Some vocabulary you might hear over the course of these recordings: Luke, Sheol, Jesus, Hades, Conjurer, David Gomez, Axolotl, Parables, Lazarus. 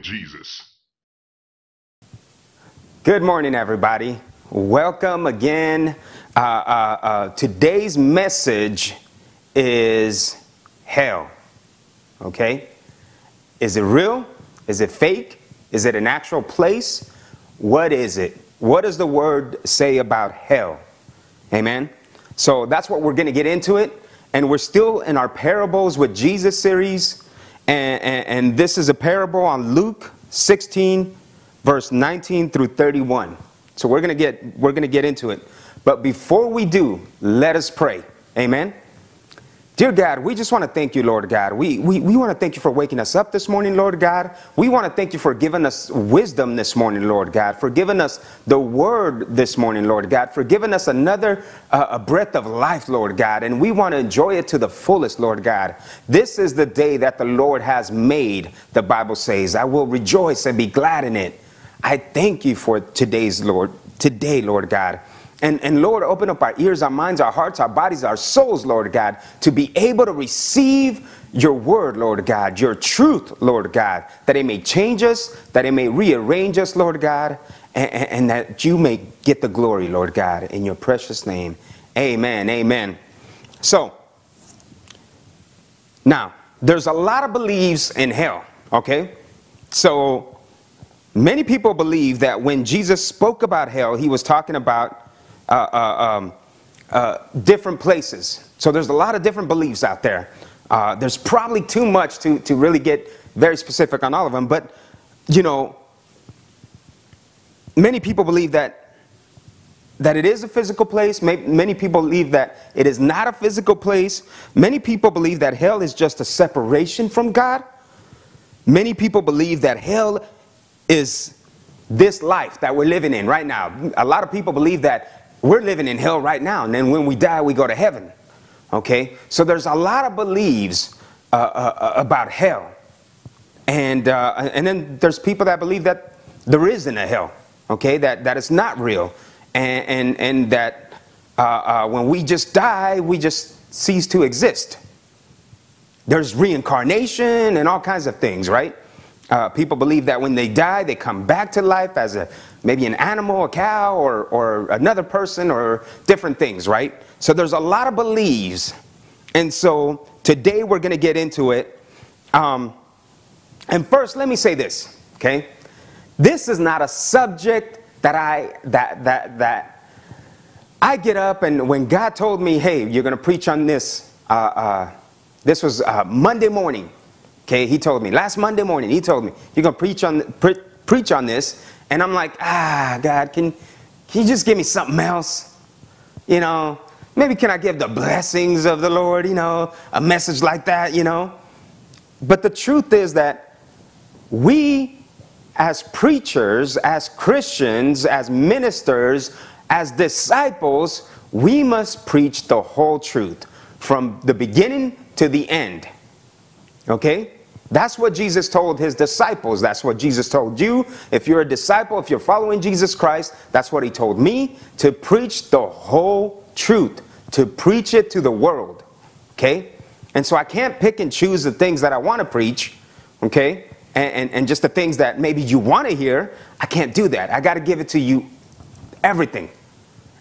with Jesus. Good morning, everybody. Welcome again. Today's message is hell. Okay? Is it real? Is it fake? Is it an actual place? What is it? What does the word say about hell? Amen. So that's what we're going to get into it. And we're still in our Parables with Jesus series. And this is a parable on Luke 16. Verse 19 through 31. So we're going to get into it. But before we do, let us pray. Amen. Dear God, we just want to thank you, Lord God. We want to thank you for waking us up this morning, Lord God. We want to thank you for giving us wisdom this morning, Lord God. For giving us the word this morning, Lord God. For giving us another a breath of life, Lord God. And we want to enjoy it to the fullest, Lord God. This is the day that the Lord has made, the Bible says. I will rejoice and be glad in it. I thank you for today, Lord God. And Lord, open up our ears, our minds, our hearts, our bodies, our souls, Lord God, to be able to receive your word, Lord God, your truth, Lord God, that it may change us, that it may rearrange us, Lord God, and that you may get the glory, Lord God, in your precious name. Amen. Amen. So now there's a lot of beliefs in hell. OK, so many people believe that when Jesus spoke about hell, he was talking about different places. So there's a lot of different beliefs out there. There's probably too much to really get very specific on all of them. But, you know, many people believe that it is a physical place. Many people believe that it is not a physical place. Many people believe that hell is just a separation from God. Many people believe that hell is this life that we're living in right now. A lot of people believe that we're living in hell right now, and then when we die, we go to heaven. Okay, so there's a lot of beliefs about hell, and then there's people that believe that there isn't a hell. Okay, that it's not real, and that when we just die, we just cease to exist. There's reincarnation and all kinds of things, right? People believe that when they die, they come back to life as maybe an animal, a cow, or another person, or different things, right? So there's a lot of beliefs. And so today we're going to get into it. And first, let me say this, okay? This is not a subject that I get up and when God told me, hey, you're going to preach on this. This was Monday morning. Okay, he told me last Monday morning, he told me, you're going to preach on this. And I'm like, God, can you just give me something else? You know, maybe can I give the blessings of the Lord, you know, a message like that, you know. But the truth is that we as preachers, as Christians, as ministers, as disciples, we must preach the whole truth from the beginning to the end. Okay? That's what Jesus told his disciples. That's what Jesus told you. If you're a disciple, if you're following Jesus Christ, that's what he told me, to preach the whole truth, to preach it to the world. Okay? And so I can't pick and choose the things that I want to preach. Okay? And just the things that maybe you want to hear. I can't do that. I got to give it to you, everything.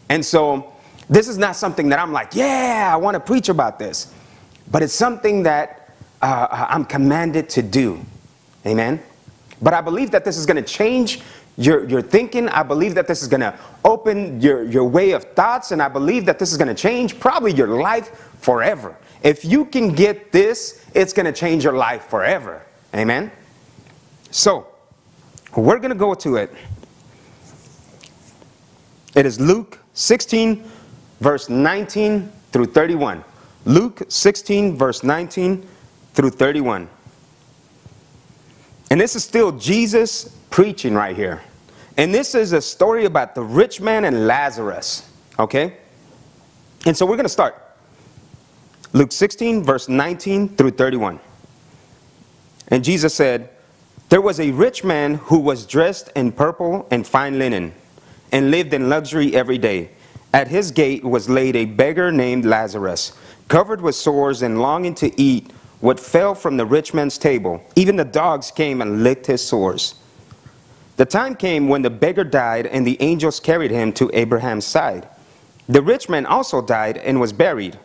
And so this is not something that I'm like, yeah, I want to preach about this. But it's something that I'm commanded to do. Amen. But I believe that this is going to change your thinking. I believe that this is going to open your way of thoughts. And I believe that this is going to change probably your life forever. If you can get this, it's going to change your life forever. Amen. So we're going to go to it. It is Luke 16, verse 19 through 31. Luke 16, verse 19 through 31. And this is still Jesus preaching right here. And this is a story about the rich man and Lazarus. Okay? And so we're going to start. Luke 16, verse 19 through 31. And Jesus said, there was a rich man who was dressed in purple and fine linen and lived in luxury every day. At his gate was laid a beggar named Lazarus, covered with sores and longing to eat what fell from the rich man's table. Even the dogs came and licked his sores. The time came when the beggar died, and the angels carried him to Abraham's side. The rich man also died and was buried.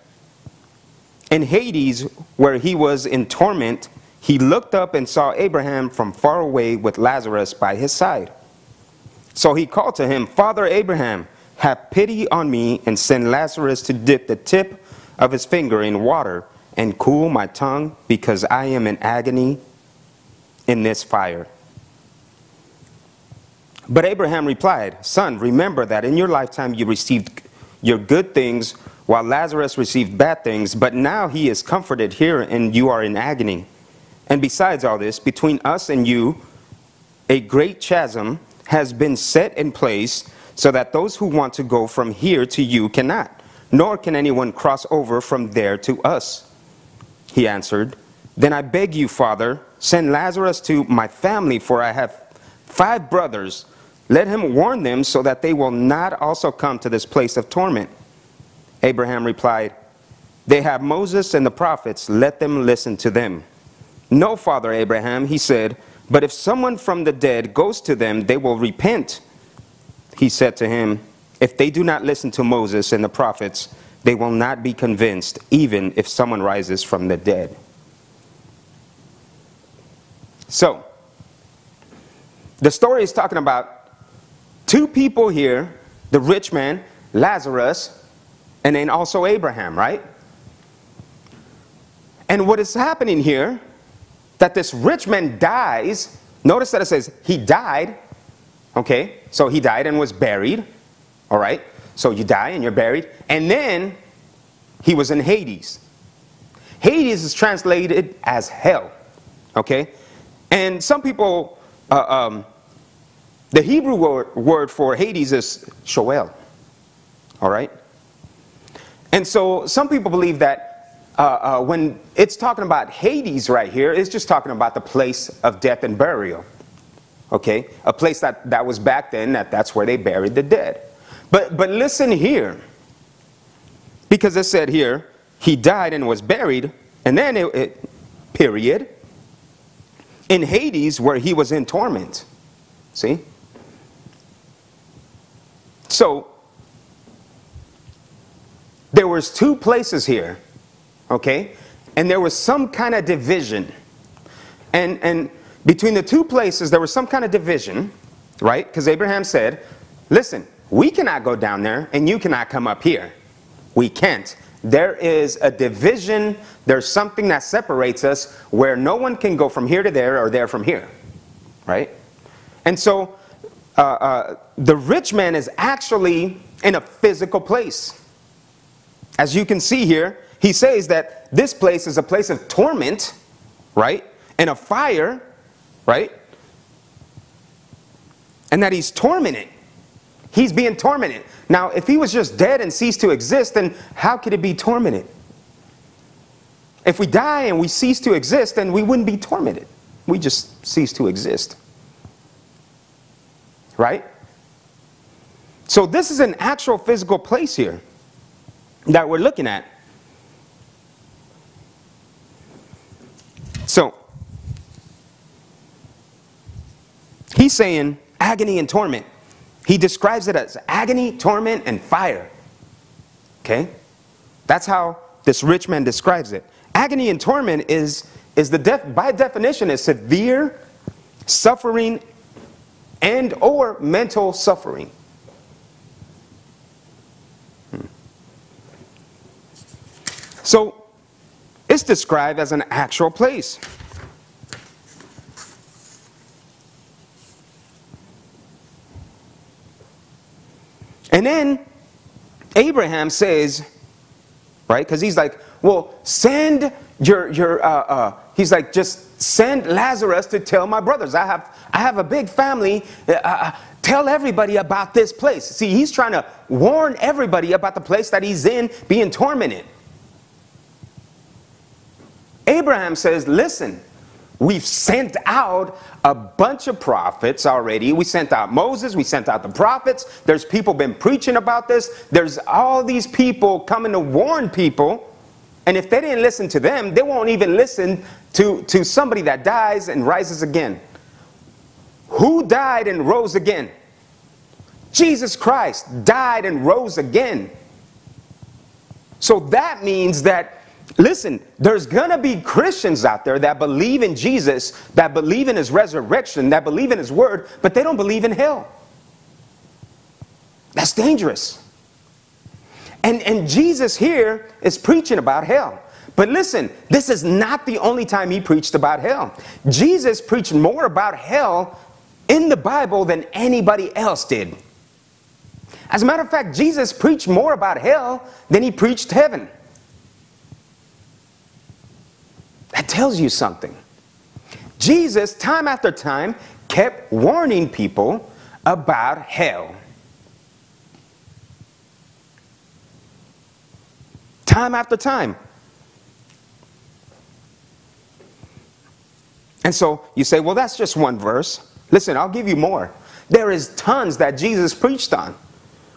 In Hades, where he was in torment, he looked up and saw Abraham from far away with Lazarus by his side. So he called to him, "Father Abraham, have pity on me and send Lazarus to dip the tip of his finger in water and cool my tongue, because I am in agony in this fire." But Abraham replied, "Son, remember that in your lifetime you received your good things, while Lazarus received bad things, but now he is comforted here and you are in agony. And besides all this, between us and you, a great chasm has been set in place, so that those who want to go from here to you cannot, nor can anyone cross over from there to us." He answered, "Then I beg you, Father, send Lazarus to my family, for I have 5 brothers. Let him warn them, so that they will not also come to this place of torment." Abraham replied, "They have Moses and the prophets. Let them listen to them." "No, Father Abraham," he said, "but if someone from the dead goes to them, they will repent." He said to him, "If they do not listen to Moses and the prophets, they will not be convinced, even if someone rises from the dead." So, the story is talking about 2 people here, the rich man, Lazarus, and then also Abraham, right? And what is happening here, that this rich man dies. Notice that it says he died. Okay, so he died and was buried. All right, so you die and you're buried. And then he was in Hades. Hades is translated as hell. Okay, and some people, the Hebrew word for Hades is Sheol. All right, and so some people believe that when it's talking about Hades right here, it's just talking about the place of death and burial. Okay, a place that was back then, that's where they buried the dead. But listen here, because it said here, he died and was buried, and then period, in Hades, where he was in torment. See? So, there was 2 places here. Okay, and there was some kind of division, and between the 2 places there was some kind of division, right? Because Abraham said, "Listen, we cannot go down there, and you cannot come up here. We can't. There is a division. There's something that separates us, where no one can go from here to there, or there from here, right?" And so, the rich man is actually in a physical place, as you can see here. He says that this place is a place of torment, right? And a fire, right? And that he's tormented. He's being tormented. Now, if he was just dead and ceased to exist, then how could it be tormented? If we die and we cease to exist, then we wouldn't be tormented. We just cease to exist, right? So this is an actual physical place here that we're looking at. So, he's saying agony and torment. He describes it as agony, torment, and fire. Okay? That's how this rich man describes it. Agony and torment by definition, is severe suffering and or mental suffering. So, it's described as an actual place. And then Abraham says, right, because he's like, well, send he's like, just send Lazarus to tell my brothers. I have a big family. Tell everybody about this place. See, he's trying to warn everybody about the place that he's in, being tormented. Abraham says, listen, we've sent out a bunch of prophets already. We sent out Moses. We sent out the prophets. There's people been preaching about this. There's all these people coming to warn people And if they didn't listen to them, they won't even listen to somebody that dies and rises again. Who died and rose again? Jesus Christ died and rose again. So that means that, listen, there's going to be Christians out there that believe in Jesus, that believe in his resurrection, that believe in his word, but they don't believe in hell. That's dangerous. And Jesus here is preaching about hell. But listen, this is not the only time he preached about hell. Jesus preached more about hell in the Bible than anybody else did. As a matter of fact, Jesus preached more about hell than he preached heaven. That tells you something. Jesus, time after time, kept warning people about hell. Time after time. And so you say, well, that's just one verse. Listen, I'll give you more. There is tons that Jesus preached on.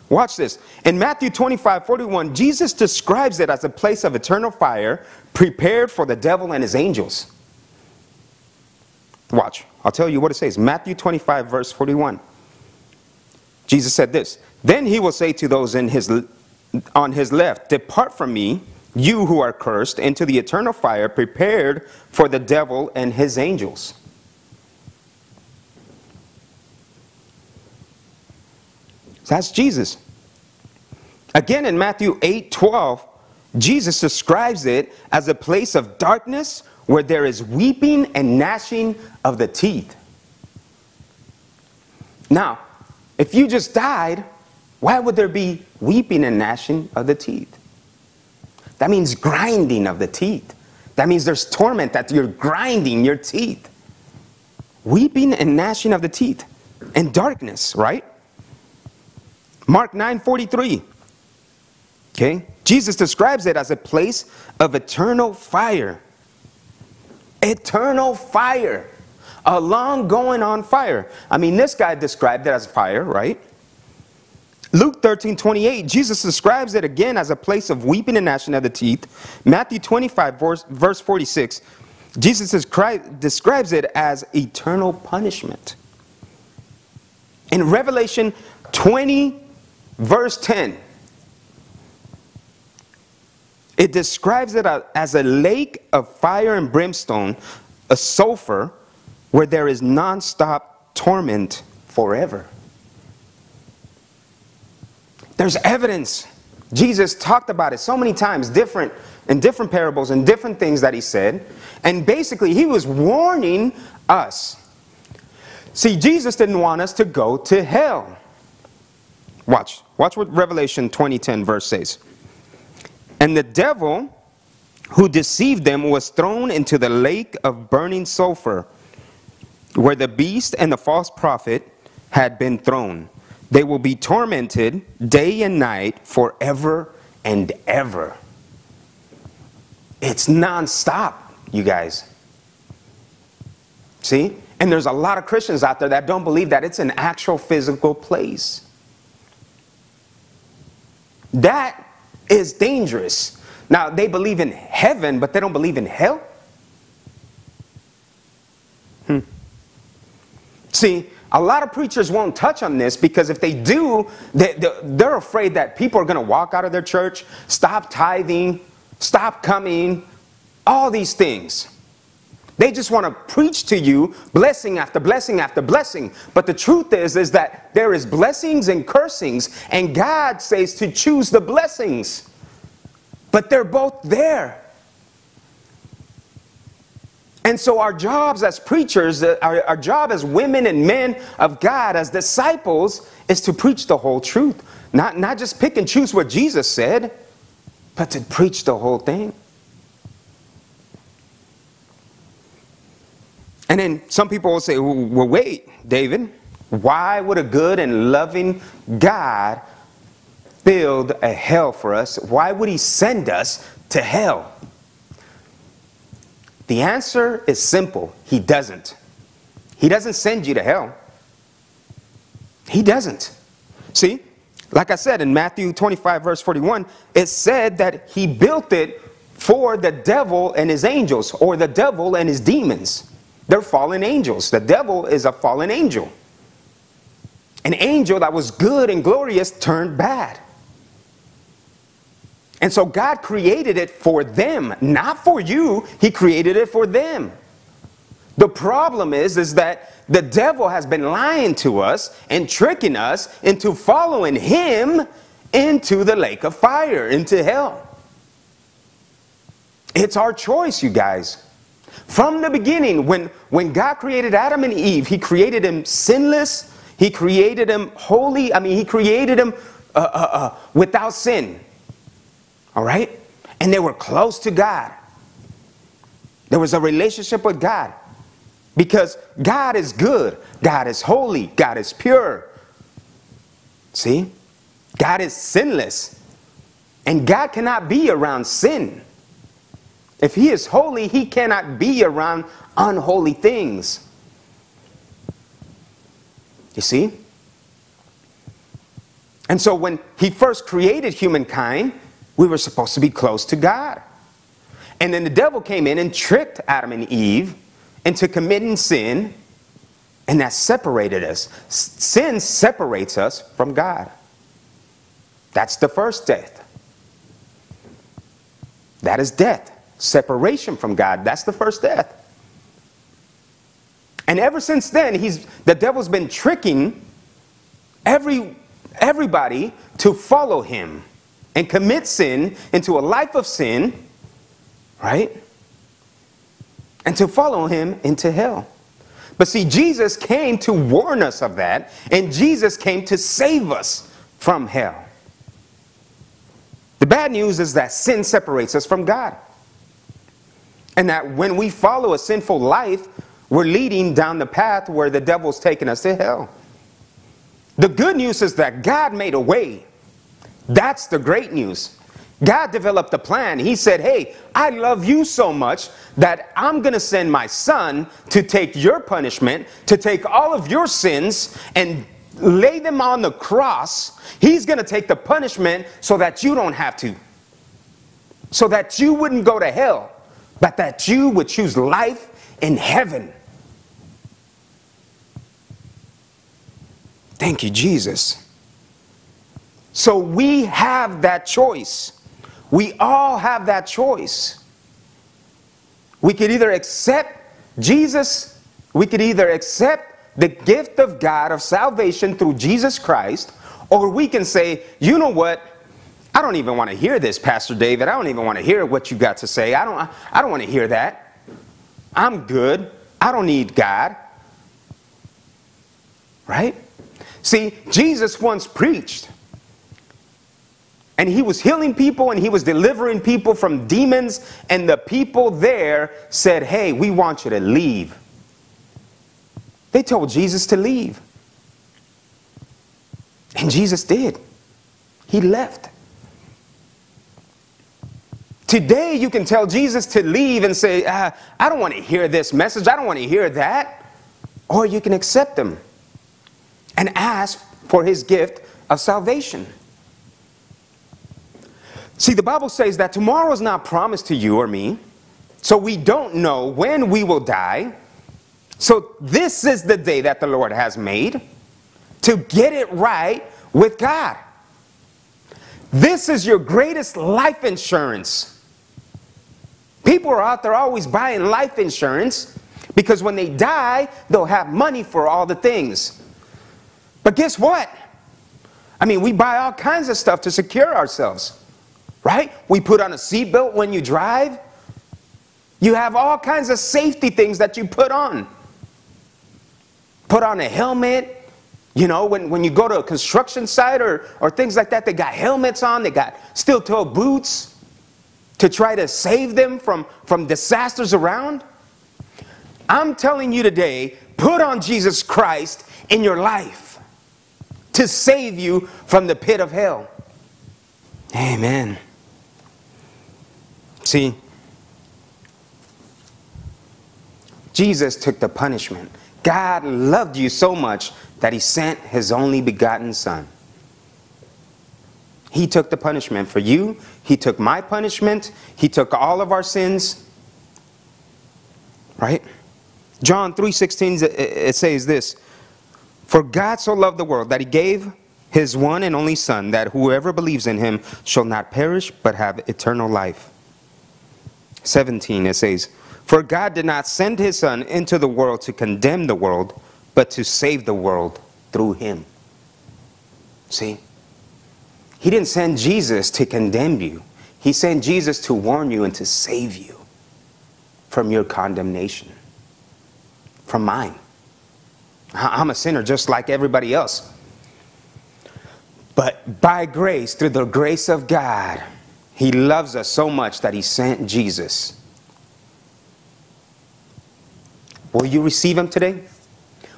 Watch this. In Matthew 25:41, Jesus describes it as a place of eternal fire prepared for the devil and his angels. Watch. I'll tell you what it says. Matthew 25:41. Jesus said this. Then he will say to those in his on his left, depart from me, you who are cursed, into the eternal fire prepared for the devil and his angels. That's Jesus. Again, in Matthew 8:12, Jesus describes it as a place of darkness where there is weeping and gnashing of the teeth. Now, if you just died, why would there be weeping and gnashing of the teeth? That means grinding of the teeth. That means there's torment, that you're grinding your teeth. Weeping and gnashing of the teeth. And darkness, right? Mark 9:43. Okay? Jesus describes it as a place of eternal fire. Eternal fire. A long going on fire. I mean, this guy described it as fire, right? Luke 13:28, Jesus describes it again as a place of weeping and gnashing of the teeth. Matthew 25:46, Jesus describes it as eternal punishment. In Revelation 20:10, it describes it as a lake of fire and brimstone, a sulfur, where there is non-stop torment forever. There's evidence. Jesus talked about it so many times, in different parables and different things that he said. And basically, he was warning us. See, Jesus didn't want us to go to hell. Watch. Watch what Revelation 20:10 verse says. And the devil who deceived them was thrown into the lake of burning sulfur, where the beast and the false prophet had been thrown. They will be tormented day and night forever and ever. It's nonstop, you guys. See? And there's a lot of Christians out there that don't believe that it's an actual physical place. That is dangerous. Now, they believe in heaven, but they don't believe in hell? See? A lot of preachers won't touch on this because if they do, they're afraid that people are going to walk out of their church, stop tithing, stop coming, all these things. They just want to preach to you blessing after blessing after blessing. But the truth is that there is blessings and cursings, and God says to choose the blessings. But they're both there. And so our jobs as preachers, our job as women and men of God, as disciples, is to preach the whole truth. Not just pick and choose what Jesus said, but to preach the whole thing. And then some people will say, well, wait, David, why would a good and loving God build a hell for us? Why would he send us to hell? The answer is simple. He doesn't. He doesn't send you to hell. He doesn't. See, like I said in Matthew 25:41, it said that he built it for the devil and his angels, or the devil and his demons. They're fallen angels. The devil is a fallen angel. An angel that was good and glorious turned bad. And so God created it for them, not for you. He created it for them. The problem is that the devil has been lying to us and tricking us into following him into the lake of fire, into hell. It's our choice, you guys. From the beginning, when God created Adam and Eve, he created them sinless. He created them holy. I mean, he created them without sin. All right? And they were close to God. There was a relationship with God. Because God is good. God is holy. God is pure. See? God is sinless. And God cannot be around sin. If he is holy, he cannot be around unholy things. You see? And so when he first created humankind, we were supposed to be close to God. And then the devil came in and tricked Adam and Eve into committing sin, and that separated us. Sin separates us from God. That's the first death. That is death. Separation from God. That's the first death. And ever since then, the devil's been tricking everybody to follow him and commit sin into a life of sin, right? And to follow him into hell. But see, Jesus came to warn us of that, and Jesus came to save us from hell. The bad news is that sin separates us from God. And that when we follow a sinful life, we're leading down the path where the devil's taking us to hell. The good news is that God made a way. That's the great news. God developed a plan. He said, hey, I love you so much that I'm going to send my son to take your punishment, to take all of your sins and lay them on the cross. He's going to take the punishment so that you don't have to. So that you wouldn't go to hell. But that you would choose life in heaven. Thank you, Jesus. So we have that choice. We all have that choice. We could either accept Jesus, we could either accept the gift of God of salvation through Jesus Christ, or we can say, you know what? I don't even want to hear this, Pastor David. I don't even want to hear what you got to say. I don't want to hear that. I'm good. I don't need God. Right? See, Jesus once preached. And he was healing people and he was delivering people from demons. And the people there said, hey, we want you to leave. They told Jesus to leave. And Jesus did. He left. Today, you can tell Jesus to leave and say, I don't want to hear this message. I don't want to hear that. Or you can accept him and ask for his gift of salvation. See, the Bible says that tomorrow is not promised to you or me. So we don't know when we will die. So this is the day that the Lord has made to get it right with God. This is your greatest life insurance. People are out there always buying life insurance because when they die, they'll have money for all the things. But guess what? I mean, we buy all kinds of stuff to secure ourselves, right? We put on a seatbelt when you drive. You have all kinds of safety things that you put on. Put on a helmet. You know, when you go to a construction site or things like that, they got helmets on. They got steel-toe boots to try to save them from disasters around. I'm telling you today, put on Jesus Christ in your life to save you from the pit of hell. Amen. See, Jesus took the punishment. God loved you so much that he sent his only begotten son. He took the punishment for you. He took my punishment. He took all of our sins. Right? John 3:16, it says this. For God so loved the world that he gave his one and only Son, that whoever believes in him shall not perish but have eternal life. 17, it says, for God did not send his Son into the world to condemn the world, but to save the world through him. See? He didn't send Jesus to condemn you. He sent Jesus to warn you and to save you from your condemnation, from mine. I'm a sinner just like everybody else. But by grace, through the grace of God, he loves us so much that he sent Jesus. Will you receive him today?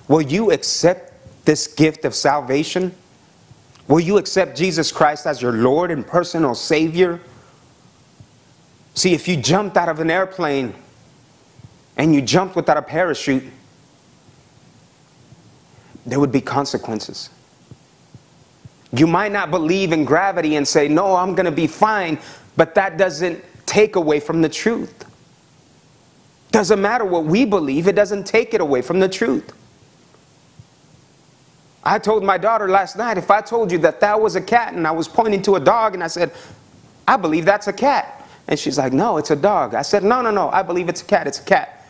Will you accept this gift of salvation? Will you accept Jesus Christ as your Lord and personal Savior? See, if you jumped out of an airplane and you jumped without a parachute, there would be consequences. You might not believe in gravity and say, no, I'm going to be fine, but that doesn't take away from the truth. Doesn't matter what we believe, it doesn't take it away from the truth. I told my daughter last night, if I told you that that was a cat and I was pointing to a dog and I said, I believe that's a cat. And she's like, no, it's a dog. I said, no, no, no, I believe it's a cat, it's a cat.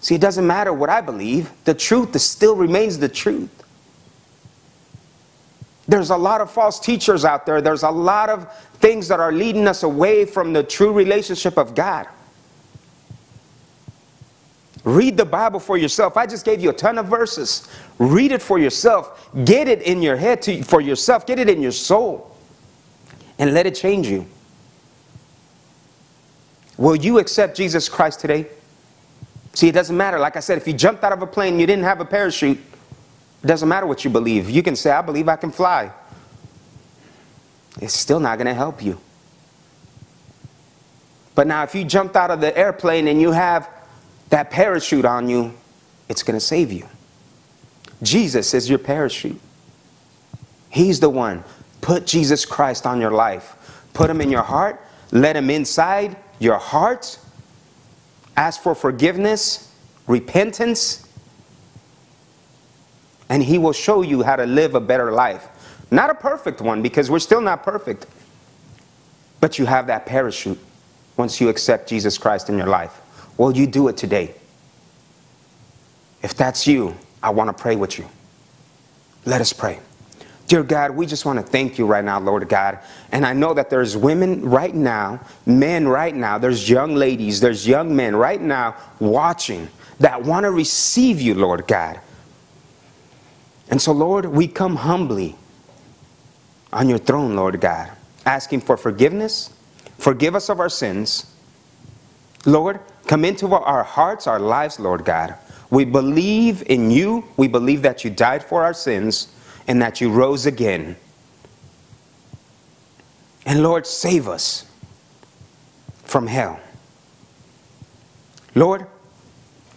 See, it doesn't matter what I believe. The truth still remains the truth. There's a lot of false teachers out there. There's a lot of things that are leading us away from the true relationship of God. Read the Bible for yourself. I just gave you a ton of verses. Read it for yourself. Get it in your head for yourself. Get it in your soul. And let it change you. Will you accept Jesus Christ today? See, it doesn't matter. Like I said, if you jumped out of a plane and you didn't have a parachute, it doesn't matter what you believe. You can say, I believe I can fly. It's still not going to help you. But now if you jumped out of the airplane and you have that parachute on you, it's going to save you. Jesus is your parachute. He's the one. Put Jesus Christ on your life. Put him in your heart. Let him inside your heart. Ask for forgiveness, repentance, and he will show you how to live a better life. Not a perfect one, because we're still not perfect. But you have that parachute once you accept Jesus Christ in your life. Will you do it today? If that's you, I want to pray with you. Let us pray. Dear God, we just want to thank you right now, Lord God. And I know that there's women right now, men right now, there's young ladies, there's young men right now watching that want to receive you, Lord God. And so, Lord, we come humbly on your throne, Lord God, asking for forgiveness. Forgive us of our sins. Lord, come into our hearts, our lives, Lord God. We believe in you. We believe that you died for our sins. And that you rose again. And Lord, save us from hell. Lord,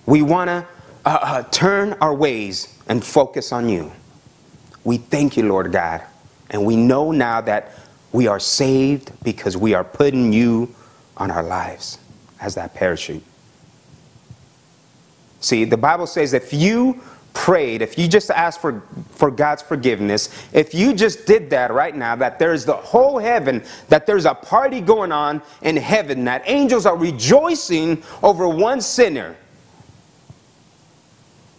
we want to turn our ways and focus on you. We thank you, Lord God. And we know now that we are saved because we are putting you on our lives as that parachute. See, the Bible says if you prayed, if you just asked for God's forgiveness, if you just did that right now, that there is the whole heaven, that there's a party going on in heaven, that angels are rejoicing over one sinner.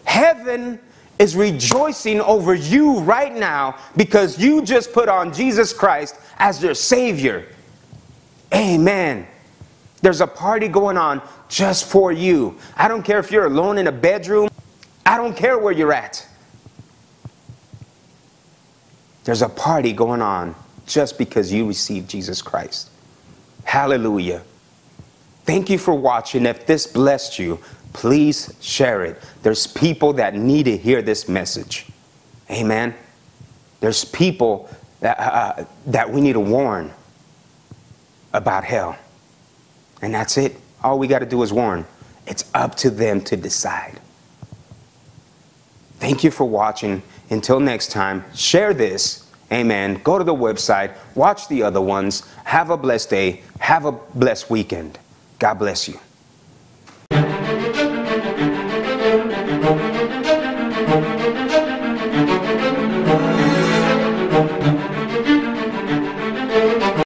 Heaven is rejoicing over you right now because you just put on Jesus Christ as your Savior. Amen. There's a party going on just for you. I don't care if you're alone in a bedroom. I don't care where you're at. There's a party going on just because you received Jesus Christ. Hallelujah. Thank you for watching. If this blessed you, please share it. There's people that need to hear this message. Amen. There's people that we need to warn about hell. And that's it. All we got to do is warn. It's up to them to decide. Thank you for watching. Until next time, share this Amen. Go to the website, watch the other ones. Have a blessed day. Have a blessed weekend. God bless you.